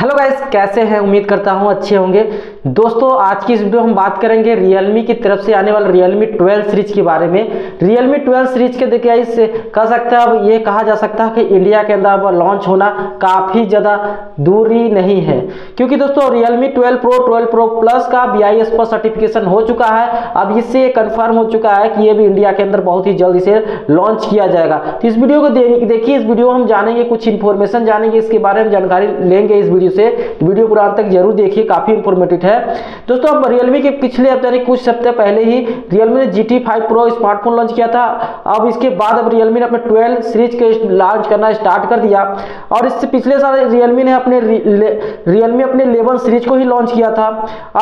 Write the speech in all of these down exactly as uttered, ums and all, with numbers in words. Hello guys, कैसे हैं? उम्मीद करता हूं अच्छे होंगे। दोस्तों, आज की इस वीडियो हम बात करेंगे Realme की तरफ से आने वाले Realme ट्वेल्व सीरीज के बारे में। Realme ट्वेल्व सीरीज के देखिए इस कह सकते हैं, अब ये कहा जा सकता है कि इंडिया के अंदर अब लॉन्च होना काफ़ी ज़्यादा दूरी नहीं है, क्योंकि दोस्तों Realme twelve pro twelve pro plus का बी आई एस पर सर्टिफिकेशन हो चुका है। अब इससे कन्फर्म हो चुका है कि ये भी इंडिया के अंदर बहुत ही जल्द इसे लॉन्च किया जाएगा। तो इस वीडियो को देखिए, इस वीडियो हम जानेंगे, कुछ इन्फॉर्मेशन जानेंगे, इसके बारे में जानकारी लेंगे इस वीडियो से। वीडियो पूरा अंत तक जरूर देखिए, काफी इंफॉर्मेटिव है। दोस्तों, अब Realme के पिछले अब यानी कुछ सप्ताह पहले ही Realme ने G T five pro smartphone launch किया था। अब इसके बाद अब Realme ने अपने ट्वेल्व सीरीज के लॉन्च करना स्टार्ट कर दिया, और इससे पिछले साल Realme ने अपने Realme अपने इलेवन सीरीज को ही लॉन्च किया था।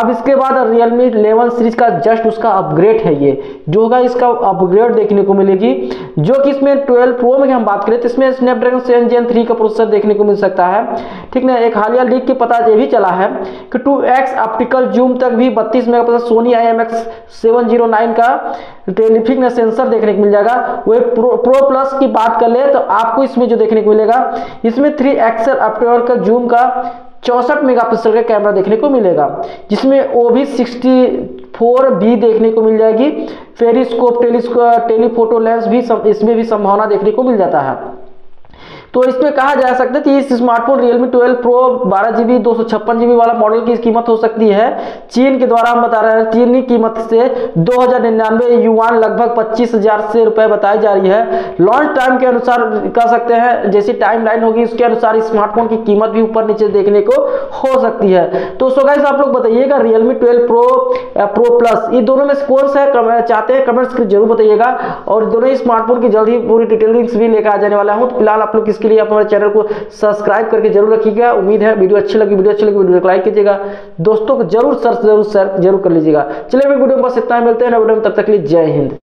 अब इसके बाद Realme इलेवन सीरीज का जस्ट उसका अपग्रेड है, ये जो होगा इसका अपग्रेड देखने को मिलेगी, जो कि इसमें ट्वेल्व प्रो में हम बात करें तो इसमें स्नैपड्रैगन सेवन जेन थ्री का प्रोसेसर देखने को मिल सकता है। ठीक ना, एक हालिया लीक के पता ये भी चला है कि टू एक्स ऑप्टिकल जूम तक भी बत्तीस megapixel Sony I M X seven zero nine का टेलीफिक ना सेंसर देखने को मिल जाएगा। वही प्रो, प्रो प्लस की बात कर ले तो आपको इसमें जो देखने को मिलेगा, इसमें थ्री एक्स ऑप्टिकल का जूम का चौंसठ मेगापिक्सल का कैमरा देखने को मिलेगा, जिसमें ओ भी सिक्सटी फोर बी देखने को मिल जाएगी। पेरिस्कोप, टेलीस्कोप, टेलीफोटो लेंस भी सम, इसमें भी संभावना देखने को मिल जाता है। तो इसमें कहा जा सकता है कि इस स्मार्टफोन Realme ट्वेल्व प्रो बारह जीबी दो सौ छप्पन जीबी वाला मॉडल की कीमत हो सकती है, चीन के द्वारा हम बता रहे हैं, चीनी कीमत से दो हजार निन्यानवे युआन लगभग पच्चीस हजार से रुपए बताई जा रही है। लॉन्च टाइम के अनुसार कह सकते हैं, जैसी टाइम लाइन होगी उसके अनुसार स्मार्टफोन की कीमत भी ऊपर नीचे देखने को हो सकती है। तो सो गाइस, आप लोग बताइएगा Realme twelve pro pro plus ये दोनों में कौन सा चाहते हैं, कमेंट्स जरूर बताइएगा। और दोनों स्मार्टफोन की जल्द ही पूरी डिटेलिंग्स भी लेकर आ जाने वाला हूँ। फिलहाल आप लोग इसके लिए आप हमारे चैनल को सब्सक्राइब करके जरूर रखिएगा। उम्मीद है वीडियो अच्छी लगी, वीडियो अच्छी लगी वीडियो को लाइक कीजिएगा, दोस्तों को जरूर सर्च जरूर सर्च जरूर कर लीजिएगा। चलिए वीडियो में बस इतना ही, मिलते हैं नए वीडियो में, तब तक के लिए जय हिंद।